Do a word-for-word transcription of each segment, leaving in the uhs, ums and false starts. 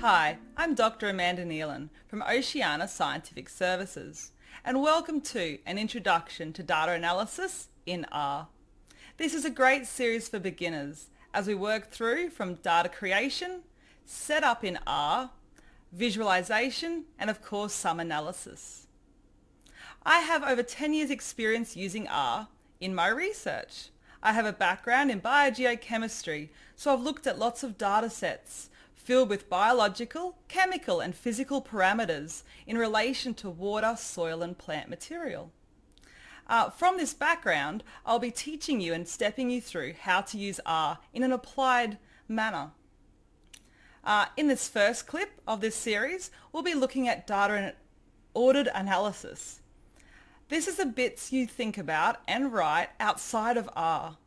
Hi, I'm Doctor Amanda Neilen from Oceania Scientific Services, and welcome to an introduction to data analysis in R. This is a great series for beginners as we work through from data creation, setup in R, visualization, and of course some analysis. I have over ten years experience using R in my research. I have a background in biogeochemistry, so I've looked at lots of data sets filled with biological, chemical and physical parameters in relation to water, soil and plant material. Uh, from this background, I'll be teaching you and stepping you through how to use R in an applied manner. Uh, in this first clip of this series, we'll be looking at data and ordered analysis. This is the bits you think about and write outside of R.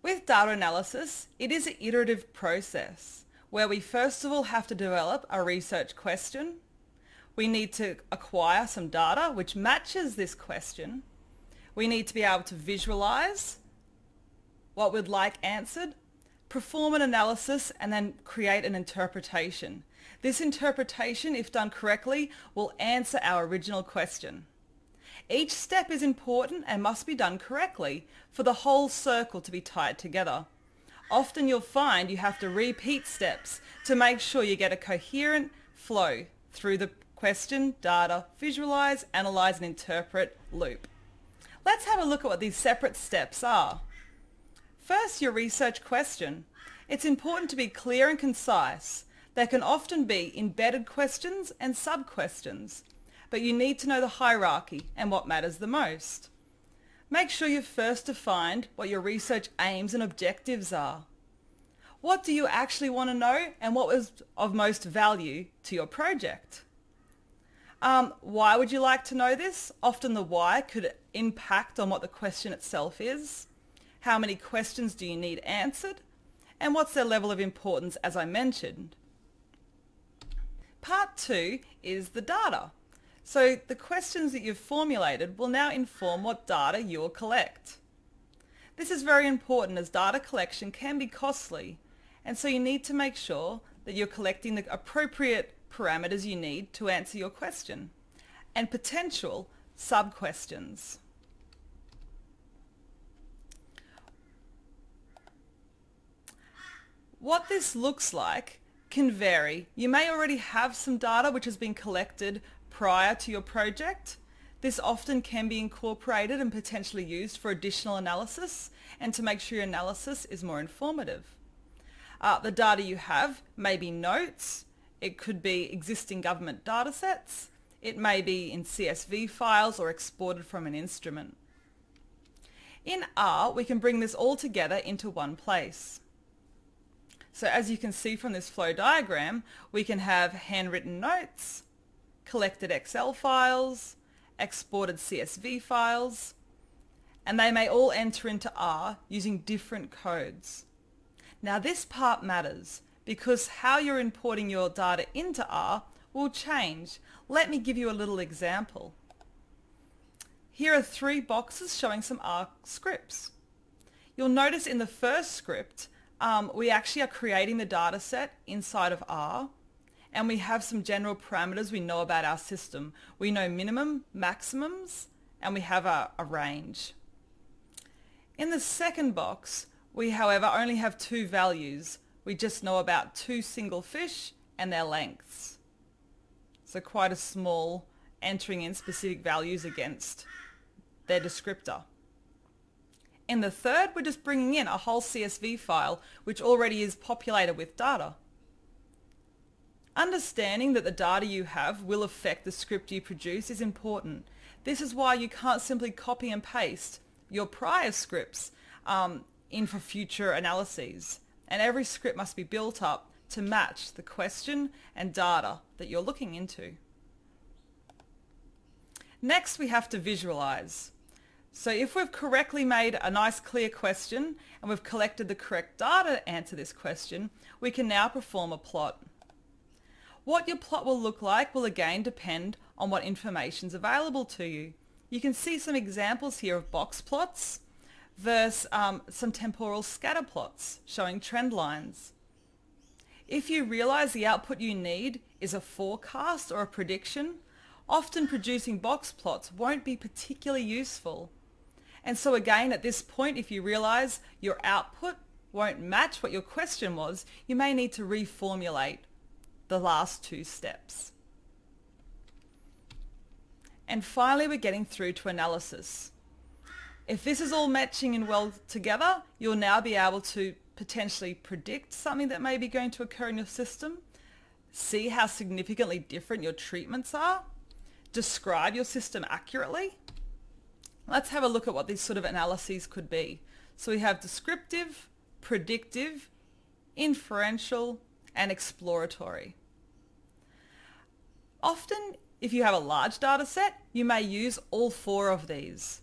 With data analysis, it is an iterative process where we first of all have to develop a research question. We need to acquire some data which matches this question. We need to be able to visualize what we'd like answered, perform an analysis and then create an interpretation. This interpretation, if done correctly, will answer our original question. Each step is important and must be done correctly for the whole circle to be tied together. Often you'll find you have to repeat steps to make sure you get a coherent flow through the question, data, visualize, analyze and interpret loop. Let's have a look at what these separate steps are. First, your research question. It's important to be clear and concise. There can often be embedded questions and sub-questions, but you need to know the hierarchy and what matters the most. Make sure you've first defined what your research aims and objectives are. What do you actually want to know and what was of most value to your project? Um, why would you like to know this? Often the why could impact on what the question itself is. How many questions do you need answered? And what's their level of importance, as I mentioned? Part two is the data. So the questions that you've formulated will now inform what data you'll collect. This is very important as data collection can be costly, and so you need to make sure that you're collecting the appropriate parameters you need to answer your question and potential sub-questions. What this looks like can vary. You may already have some data which has been collected prior to your project. This often can be incorporated and potentially used for additional analysis and to make sure your analysis is more informative. Uh, the data you have may be notes, it could be existing government data sets, it may be in C S V files or exported from an instrument. In R, we can bring this all together into one place. So as you can see from this flow diagram, we can have handwritten notes, collected Excel files, exported C S V files, and they may all enter into R using different codes. Now this part matters because how you're importing your data into R will change. Let me give you a little example. Here are three boxes showing some R scripts. You'll notice in the first script um, we actually are creating the data set inside of R, and we have some general parameters we know about our system. We know minimum, maximums, and we have a, a range. In the second box, we however only have two values. We just know about two single fish and their lengths. So quite a small entering in specific values against their descriptor. In the third, we're just bringing in a whole C S V file which already is populated with data. Understanding that the data you have will affect the script you produce is important. This is why you can't simply copy and paste your prior scripts um, in for future analyses. And every script must be built up to match the question and data that you're looking into. Next, we have to visualize. So if we've correctly made a nice clear question and we've collected the correct data to answer this question, we can now perform a plot. What your plot will look like will again depend on what information is available to you. You can see some examples here of box plots, versus um, some temporal scatter plots showing trend lines. If you realize the output you need is a forecast or a prediction, often producing box plots won't be particularly useful. And so again, at this point, if you realize your output won't match what your question was, you may need to reformulate the last two steps. And finally, we're getting through to analysis. If this is all matching and well together, you'll now be able to potentially predict something that may be going to occur in your system, see how significantly different your treatments are, describe your system accurately. Let's have a look at what these sort of analyses could be. So we have descriptive, predictive, inferential, and exploratory. Often, if you have a large data set, you may use all four of these.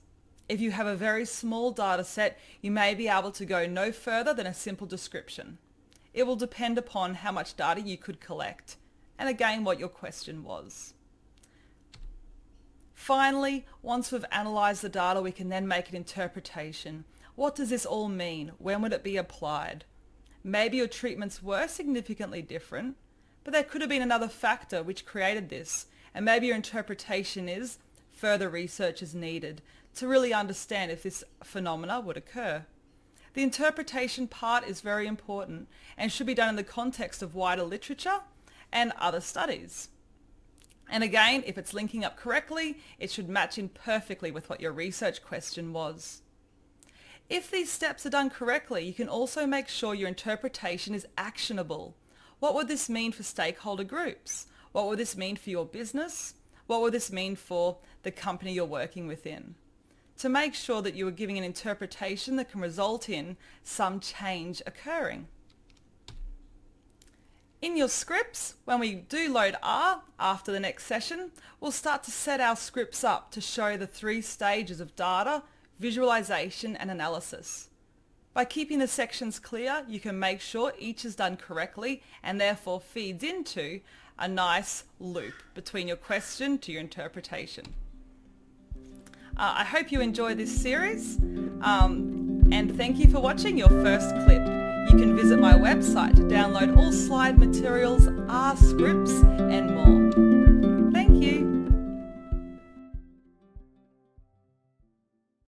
If you have a very small data set, you may be able to go no further than a simple description. It will depend upon how much data you could collect, and again what your question was. Finally, once we've analysed the data, we can then make an interpretation. What does this all mean? When would it be applied? Maybe your treatments were significantly different, but there could have been another factor which created this, and maybe your interpretation is further research is needed to really understand if this phenomena would occur. The interpretation part is very important and should be done in the context of wider literature and other studies. And again, if it's linking up correctly, it should match in perfectly with what your research question was. If these steps are done correctly, you can also make sure your interpretation is actionable. What would this mean for stakeholder groups? What would this mean for your business? What would this mean for the company you're working within? To make sure that you are giving an interpretation that can result in some change occurring. In your scripts, when we do load R after the next session, we'll start to set our scripts up to show the three stages of data, visualization and analysis. By keeping the sections clear, you can make sure each is done correctly and therefore feeds into a nice loop between your question to your interpretation. Uh, I hope you enjoy this series, um, and thank you for watching your first clip. You can visit my website to download all slide materials, R scripts and more.